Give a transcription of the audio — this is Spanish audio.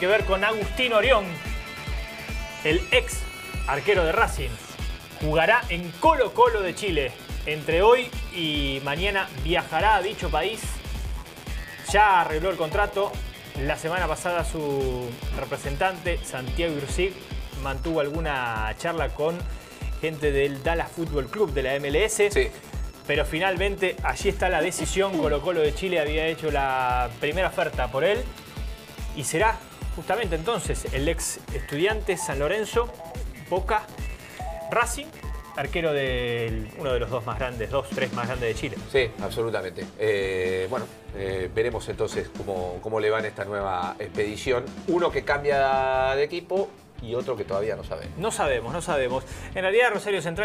que ver con Agustín Orión, el ex arquero de Racing. Jugará en Colo-Colo de Chile. Entre hoy y mañana viajará a dicho país. Ya arregló el contrato. La semana pasada su representante, Santiago Ursic, mantuvo alguna charla con gente del Dallas Football Club de la MLS. Sí. Pero finalmente allí está la decisión. Colo-Colo de Chile había hecho la primera oferta por él. Y será justamente entonces el ex estudiante San Lorenzo, Boca, Racing, arquero de uno de los dos más grandes, tres más grandes de Chile. Sí, absolutamente. Veremos entonces cómo le va en esta nueva expedición. Uno que cambia de equipo y otro que todavía no sabemos. No sabemos. En realidad Rosario Central...